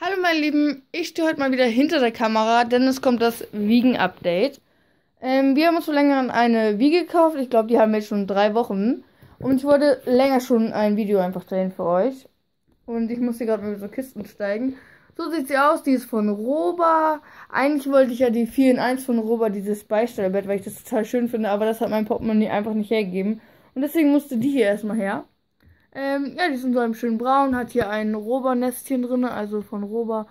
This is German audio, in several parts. Hallo meine Lieben, ich stehe heute mal wieder hinter der Kamera, denn es kommt das Wiegen-Update. Wir haben uns vor längerem eine Wiege gekauft, ich glaube die haben wir jetzt schon 3 Wochen. Und ich wollte länger schon ein Video einfach drehen für euch. Und ich muss hier gerade mit so Kisten steigen. So sieht sie aus, die ist von Roba. Eigentlich wollte ich ja die 4 in 1 von Roba, dieses Beistellbett, weil ich das total schön finde. Aber das hat mein Portemonnaie einfach nicht hergegeben. Und deswegen musste die hier erstmal her. Ja, die ist in so einem schönen Braun, hat hier ein Roba-Nestchen drin, also von Roba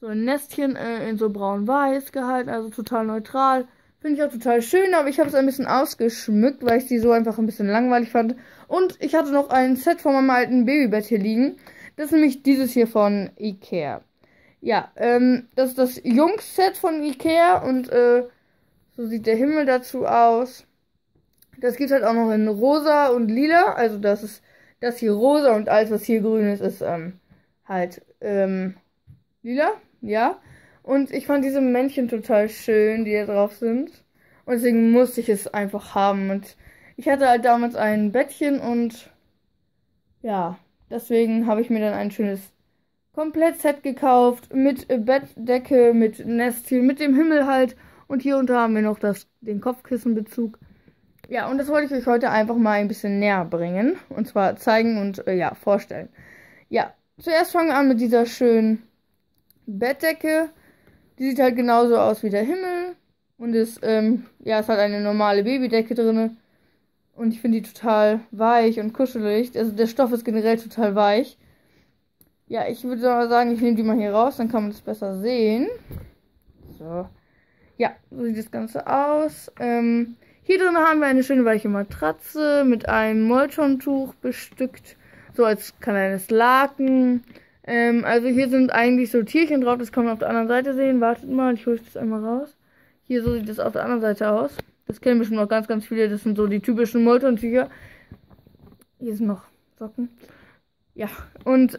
so ein Nestchen in so braun-weiß gehalten, also total neutral. Finde ich auch total schön, aber ich habe es ein bisschen ausgeschmückt, weil ich die so einfach ein bisschen langweilig fand. Und ich hatte noch ein Set von meinem alten Babybett hier liegen. Das ist nämlich dieses hier von IKEA. Ja, das ist das Jungs-Set von IKEA und so sieht der Himmel dazu aus. Das gibt es halt auch noch in rosa und lila, also das ist das hier rosa und alles, was hier grün ist, ist halt lila, ja. Und ich fand diese Männchen total schön, die hier drauf sind. Und deswegen musste ich es einfach haben. Und ich hatte halt damals ein Bettchen und ja, deswegen habe ich mir dann ein schönes Komplettset gekauft. Mit Bettdecke, mit Nestchen, mit dem Himmel halt. Und hier unter haben wir noch den Kopfkissenbezug. Ja, und das wollte ich euch heute einfach mal ein bisschen näher bringen. Und zwar zeigen und, ja, vorstellen. Ja, zuerst fangen wir an mit dieser schönen Bettdecke. Die sieht halt genauso aus wie der Himmel. Und ist, ja, es hat eine normale Babydecke drin. Und ich finde die total weich und kuschelig. Also der Stoff ist generell total weich. Ja, ich würde sagen, ich nehme die mal hier raus, dann kann man das besser sehen. So. Ja, so sieht das Ganze aus. Hier drin haben wir eine schöne weiche Matratze mit einem Moltontuch bestückt, so als kleines Laken. Also hier sind eigentlich so Tierchen drauf, das kann man auf der anderen Seite sehen. Wartet mal, ich hole das einmal raus. Hier, so sieht das auf der anderen Seite aus. Das kennen bestimmt noch ganz, ganz viele, das sind so die typischen Moltontücher. Hier sind noch Socken. Ja, und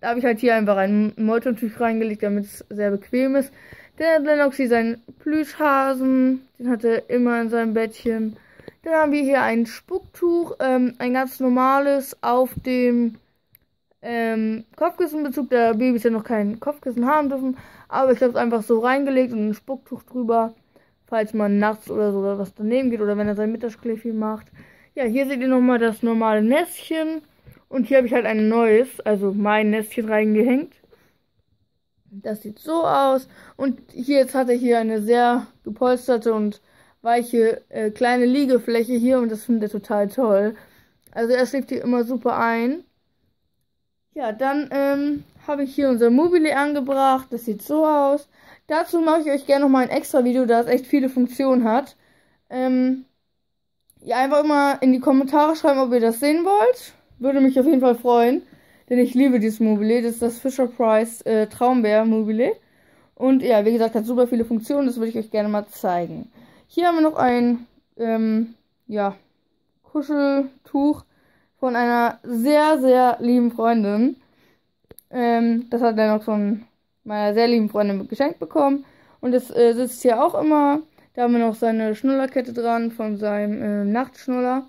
da habe ich halt hier einfach ein Moltontuch reingelegt, damit es sehr bequem ist. Der Lennox hier seinen Plüschhasen, den hat er immer in seinem Bettchen. Dann haben wir hier ein Spucktuch, ein ganz normales auf dem Kopfkissenbezug. Der Babys ja noch kein Kopfkissen haben dürfen, aber ich habe es einfach so reingelegt und ein Spucktuch drüber, falls man nachts oder so was daneben geht oder wenn er sein Mittagsschläfchen macht. Ja, hier seht ihr nochmal das normale Nestchen und hier habe ich halt ein neues, also mein Nestchen reingehängt. Das sieht so aus. Und hier jetzt hat er hier eine sehr gepolsterte und weiche kleine Liegefläche hier. Und das findet er total toll. Also er schläft hier immer super ein. Ja, dann habe ich hier unser Mobile angebracht. Das sieht so aus. Dazu mache ich euch gerne nochmal ein extra Video, da es echt viele Funktionen hat. Ja, einfach mal in die Kommentare schreiben, ob ihr das sehen wollt. Würde mich auf jeden Fall freuen. Denn ich liebe dieses Mobile, das ist das Fisher-Price Traumbär-Mobile. Und ja, wie gesagt, hat super viele Funktionen, das würde ich euch gerne mal zeigen. Hier haben wir noch ein ja, Kuscheltuch von einer sehr, sehr lieben Freundin. Das hat Lennox von meiner sehr lieben Freundin geschenkt bekommen. Und das sitzt hier auch immer. Da haben wir noch seine Schnullerkette dran von seinem Nachtschnuller.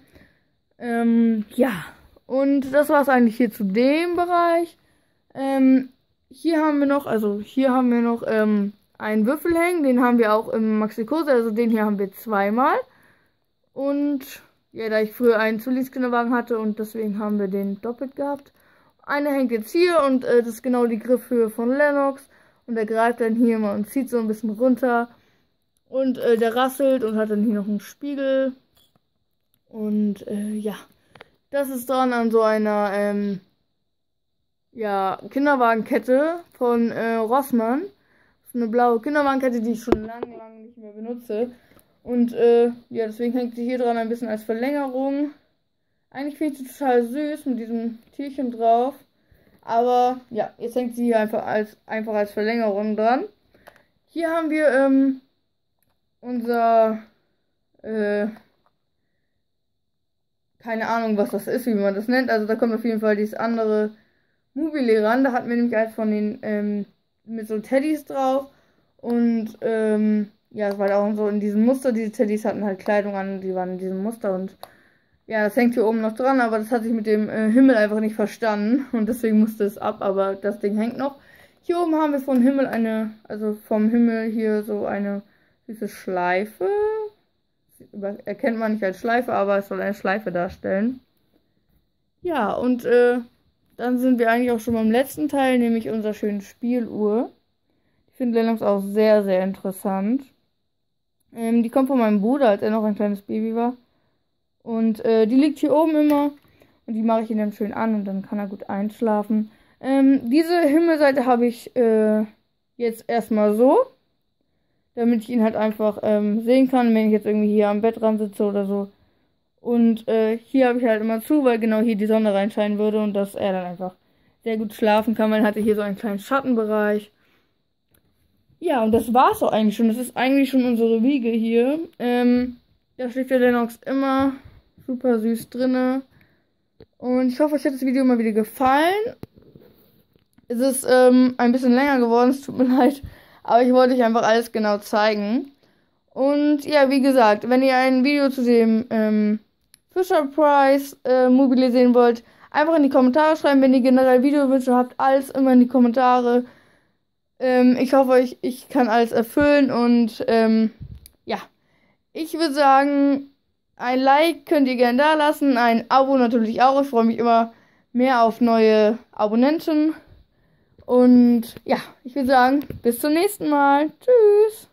Ja. Und das war es eigentlich hier zu dem Bereich. Hier haben wir noch, einen Würfel hängen. Den haben wir auch im Maxikose, also den hier haben wir zweimal. Und ja, da ich früher einen Zwillingskinderwagen hatte und deswegen haben wir den doppelt gehabt. Einer hängt jetzt hier und das ist genau die Griffhöhe von Lennox. Und er greift dann hier mal und zieht so ein bisschen runter. Und der rasselt und hat dann hier noch einen Spiegel. Und ja. Das ist dran an so einer ja, Kinderwagenkette von Rossmann. Das ist eine blaue Kinderwagenkette, die ich schon lange, lange nicht mehr benutze. Und ja, deswegen hängt sie hier dran ein bisschen als Verlängerung. Eigentlich finde ich sie total süß mit diesem Tierchen drauf. Aber ja, jetzt hängt sie hier einfach als Verlängerung dran. Hier haben wir unser... keine Ahnung, was das ist, wie man das nennt. Also da kommt auf jeden Fall dieses andere Mobile ran. Da hatten wir nämlich eins von den mit so Teddys drauf. Und ja, es war halt auch so in diesem Muster. Diese Teddys hatten halt Kleidung an, die waren in diesem Muster. Und ja, das hängt hier oben noch dran, aber das hat sich mit dem Himmel einfach nicht verstanden. Und deswegen musste es ab, aber das Ding hängt noch. Hier oben haben wir vom Himmel hier so eine süße Schleife. Erkennt man nicht als Schleife, aber es soll eine Schleife darstellen. Ja, und dann sind wir eigentlich auch schon beim letzten Teil, nämlich unserer schönen Spieluhr. Ich finde Lennox auch sehr, sehr interessant. Die kommt von meinem Bruder, als er noch ein kleines Baby war. Und die liegt hier oben immer. Und die mache ich ihn dann schön an und dann kann er gut einschlafen. Diese Himmelseite habe ich jetzt erstmal so. Damit ich ihn halt einfach sehen kann, wenn ich jetzt irgendwie hier am Bett dran sitze oder so. Und hier habe ich halt immer zu, weil genau hier die Sonne reinscheinen würde und dass er dann einfach sehr gut schlafen kann. Man hat hier so einen kleinen Schattenbereich. Ja, und das war's auch eigentlich schon. Das ist eigentlich schon unsere Wiege hier. Da schläft der Lennox immer super süß drinne. Und ich hoffe, euch hat das Video mal wieder gefallen. Es ist ein bisschen länger geworden, es tut mir leid. Aber ich wollte euch einfach alles genau zeigen. Und ja, wie gesagt, wenn ihr ein Video zu dem Fisher-Price Mobile sehen wollt, einfach in die Kommentare schreiben. Wenn ihr generell Videowünsche habt, alles immer in die Kommentare. Ich hoffe, ich kann alles erfüllen. Und ja, ich würde sagen, ein Like könnt ihr gerne da lassen. Ein Abo natürlich auch. Ich freue mich immer mehr auf neue Abonnenten. Und ja, ich würde sagen, bis zum nächsten Mal. Tschüss.